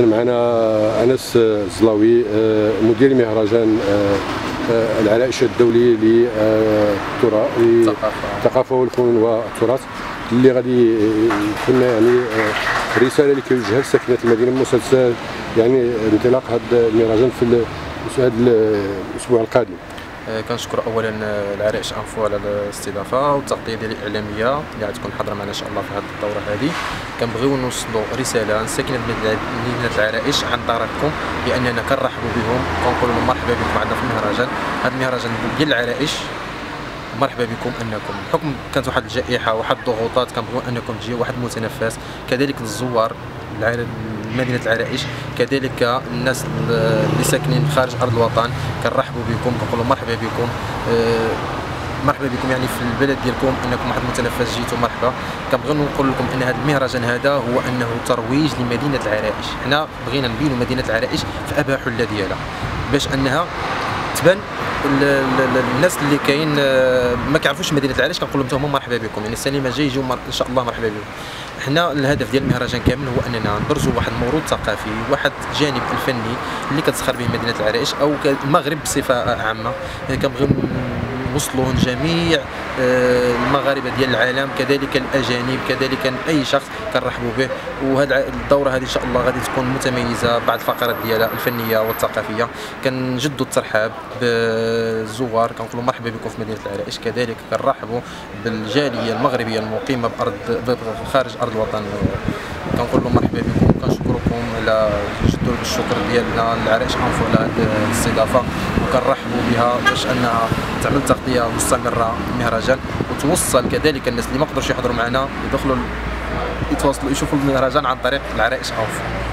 معنا أنس الزلاوي مدير مهرجان العرائش الدولي للثقافة والفنون والتراث، اللي غادي يكون يعني رسالة اللي كيوجهها لساكنة المدينة مسلسل يعني انطلاق هذا المهرجان في هذا الأسبوع القادم. كنشكر اولا العرائش انفو على الاستضافه والتغطيه ديال الاعلاميه اللي غتكون حاضره معنا ان شاء الله في هذه الدوره هذه. كنبغيو نوصلوا رساله لساكنه مدينه العرائش عن طريقكم، باننا كنرحبوا بهم وكنقولوا لهم مرحبا بكم معنا في المهرجان، هذا المهرجان ديال العرائش مرحبا بكم. انكم بحكم كانت واحد الجائحه وواحد الضغوطات كنبغيو انكم تجيو واحد المتنفس، كذلك الزوار مدينة العرائش، كذلك الناس اللي ساكنين خارج أرض الوطن كنرحبوا بكم، كنقولوا مرحبا بكم. مرحبا بكم يعني في البلد ديالكم، انكم واحد المتنفس جيتوا مرحبا. كنبغيو نقول لكم ان هذا المهرجان هذا هو انه ترويج لمدينة العرائش، حنا بغينا نبينوا مدينة العرائش في أبها حلة ديالها باش انها تبان الناس اللي كاين ما كيعرفوش مدينه العرائش. كنقول لهم انتم مرحبا بكم، يعني السنه الجايه يجيو ان شاء الله مرحبا بكم. حنا الهدف ديال المهرجان كامل هو اننا ندرجوا واحد الموروث ثقافي، واحد الجانب الفني اللي كتسخر به مدينه العرائش او المغرب بصفه عامه. كنبغيو نوصلوا لجميع المغاربه ديال العالم، كذلك الاجانب، كذلك اي شخص كنرحبوا به. وهذه الدوره هذه ان شاء الله غادي تكون متميزه بعض الفقرات ديالها الفنيه والثقافيه. كنجدوا الترحاب بالزوار، كنقولوا مرحبا بكم في مدينه العرائش، كذلك كنرحبوا بالجاليه المغربيه المقيمه بارض خارج ارض الوطن، كنقول لهم مرحبا بكم. كنشكركم على جدول الشكر ديالنا العرائش انفو على هذه الاستضافه، وكنرحبوا بها باش انها تعمل تغطيه مستمره للمهرجان وتوصل كذلك الناس اللي ما قدروش يحضروا معنا يتواصلوا يشوفوا المهرجان عن طريق العرائش انفو.